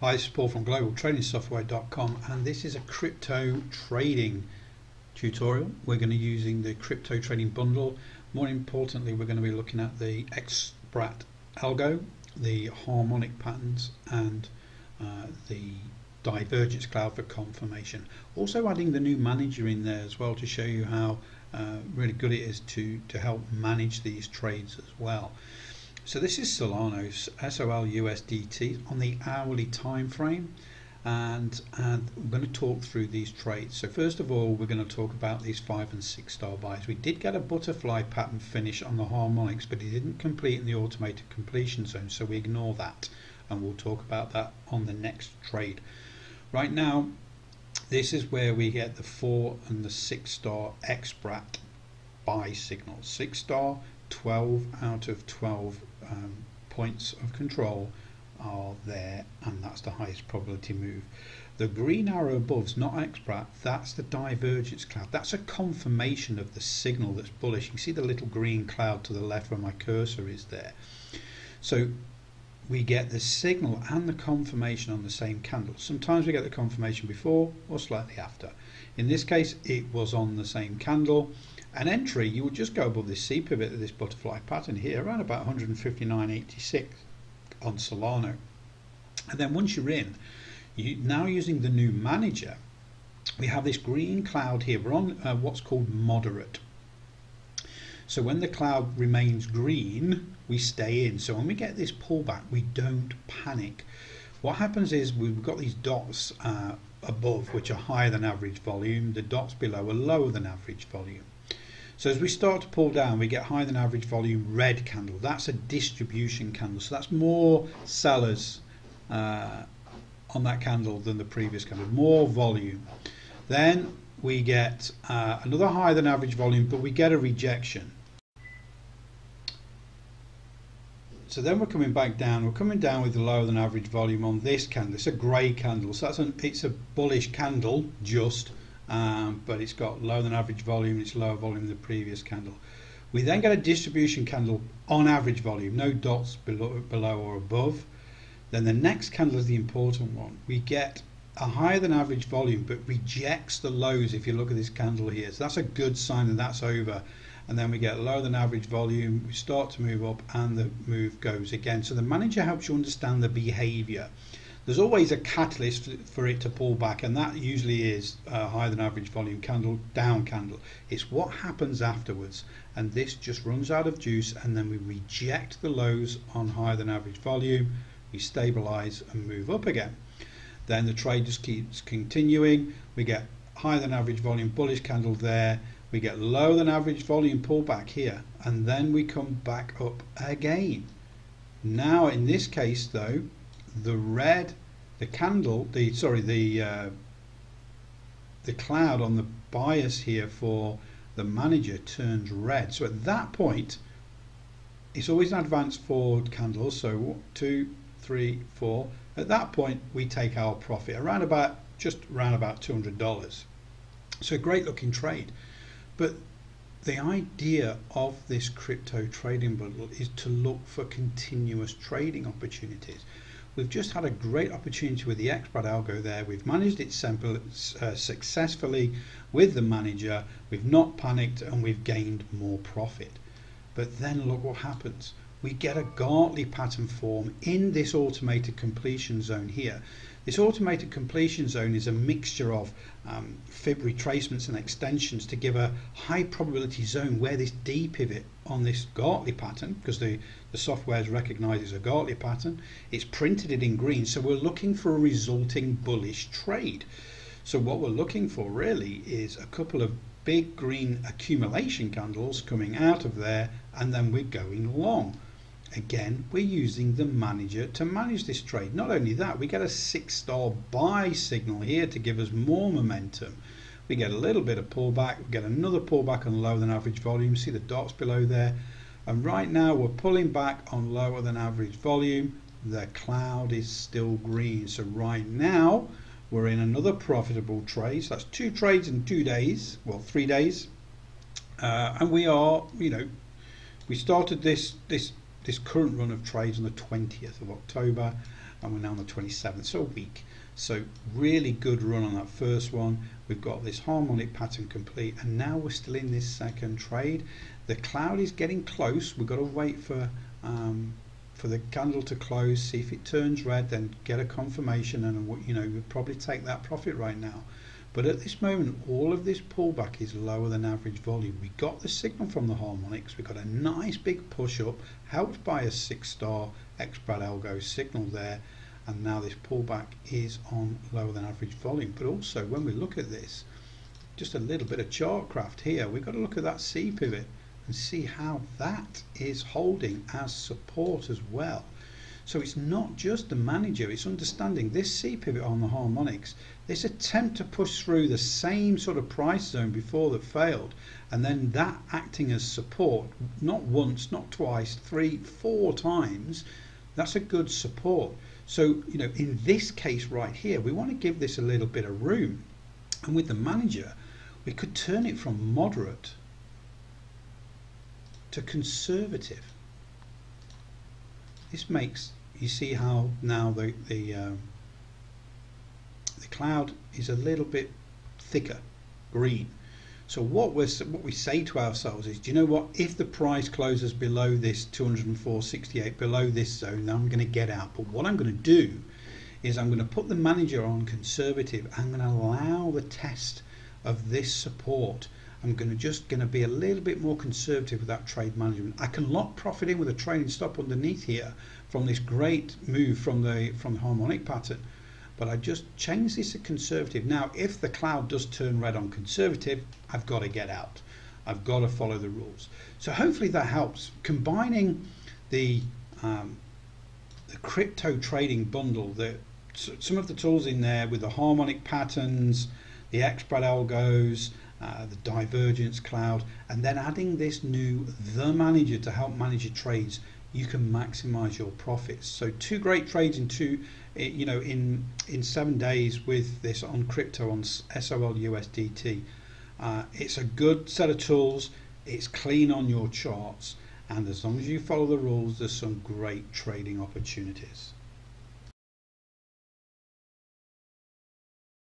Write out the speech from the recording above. Hi, it's Paul from GlobalTradingSoftware.com, and this is a crypto trading tutorial. We're going to be using the crypto trading bundle. More importantly, we're going to be looking at the xBratAlgo, the harmonic patterns, and the divergence cloud for confirmation. Also adding the new manager in there as well to show you how really good it is to help manage these trades as well. So this is Solanos SOLUSDT on the hourly time frame, and we're going to talk through these trades. So first of all, we're going to talk about these 5- and 6-star buys. We did get a butterfly pattern finish on the harmonics, but it didn't complete in the automated completion zone, so we ignore that, and we'll talk about that on the next trade. Right now, this is where we get the 4- and 6-star xBrat buy signals. 6-star, 12 out of 12 points of control are there, and that's the highest probability move. The green arrow above's not xBrat, that's the divergence cloud. That's a confirmation of the signal that's bullish. You can see the little green cloud to the left where my cursor is there. So we get the signal and the confirmation on the same candle. Sometimes we get the confirmation before or slightly after. In this case, it was on the same candle. An entry, you would just go above this C pivot of this butterfly pattern here, around about 159.86 on Solano. And then once you're in, now using the new manager, we have this green cloud here. We're on what's called moderate. So when the cloud remains green, we stay in. So when we get this pullback, we don't panic. What happens is we've got these dots above, which are higher than average volume. The dots below are lower than average volume. So as we start to pull down, we get higher than average volume red candle. That's a distribution candle. So that's more sellers on that candle than the previous candle, more volume. Then we get another higher than average volume, but we get a rejection. So then we're coming back down. We're coming down with the lower than average volume on this candle. It's a grey candle, so that's it's a bullish candle just. But it's got lower than average volume, it's lower volume than the previous candle. We then get a distribution candle on average volume, no dots below or above. Then the next candle is the important one. We get a higher than average volume, but rejects the lows if you look at this candle here. So that's a good sign that that's over. And then we get lower than average volume, we start to move up, and the move goes again. So the manager helps you understand the behavior. There's always a catalyst for it to pull back, and that usually is a higher than average volume candle, down candle. It's what happens afterwards, and this just runs out of juice, and then we reject the lows on higher than average volume, we stabilize and move up again. Then the trade just keeps continuing. We get higher than average volume bullish candle there, we get lower than average volume pullback here, and then we come back up again. Now in this case though, the cloud on the bias here for the manager turns red. So at that point, it's always an advanced forward candle. So 1, 2, 3, 4. At that point, we take our profit around about $200. So a great looking trade. But the idea of this crypto trading bundle is to look for continuous trading opportunities. We've just had a great opportunity with the xBratAlgo there. We've managed it successfully with the manager. We've not panicked, and we've gained more profit. But then look what happens. We get a Gartley pattern form in this automated completion zone here. This automated completion zone is a mixture of fib retracements and extensions to give a high probability zone where this D pivot on this Gartley pattern, because the software recognizes a Gartley pattern, it's printed it in green, so we're looking for a resulting bullish trade. So what we're looking for really is a couple of big green accumulation candles coming out of there, and then we're going long. Again, we're using the manager to manage this trade. Not only that, we get a 6-star buy signal here to give us more momentum. We get a little bit of pullback, we get another pullback on lower than average volume, see the dots below there, and right now we're pulling back on lower than average volume. The cloud is still green, so right now we're in another profitable trade. So that's 2 trades in 2 days, well 3 days, and we are, you know, we started this current run of trades on the 20th of October, and we're now on the 27th, so a week. So really good run on that first one. We've got this harmonic pattern complete, and now we're still in this second trade. The cloud is getting close. We've got to wait for the candle to close, see if it turns red, then get a confirmation, and you know, we'll probably take that profit right now. But at this moment, all of this pullback is lower than average volume. We got the signal from the harmonics. We got a nice big push up, helped by a 6-star xBratAlgo signal there. And now this pullback is on lower than average volume. But also, when we look at this, just a little bit of chart craft here, we've got to look at that C pivot and see how that is holding as support as well. So it's not just the manager, it's understanding this C pivot on the harmonics, this attempt to push through the same sort of price zone before that failed, and then that acting as support, not once, not twice, three, four times. That's a good support. So, you know, in this case right here, we want to give this a little bit of room. And with the manager, we could turn it from moderate to conservative. This makes, you see how now the cloud is a little bit thicker, green. So what we say to ourselves is, do you know what? If the price closes below this 204.68, below this zone, then I'm going to get out. But what I'm going to do is I'm going to put the manager on conservative. I'm going to allow the test of this support. I'm going to be a little bit more conservative with that trade management. I can lock profit in with a trailing stop underneath here from this great move from the harmonic pattern, but I just change this to conservative. Now, if the cloud does turn red on conservative, I've got to get out. I've got to follow the rules. So hopefully that helps. Combining the crypto trading bundle, some of the tools in there with the harmonic patterns, the xBratAlgos, the divergence cloud, and then adding this new The Manager to help manage your trades, you can maximize your profits. So two great trades in in 7 days with this on crypto on SOL USDT. It's a good set of tools. It's clean on your charts, and as long as you follow the rules, there's some great trading opportunities.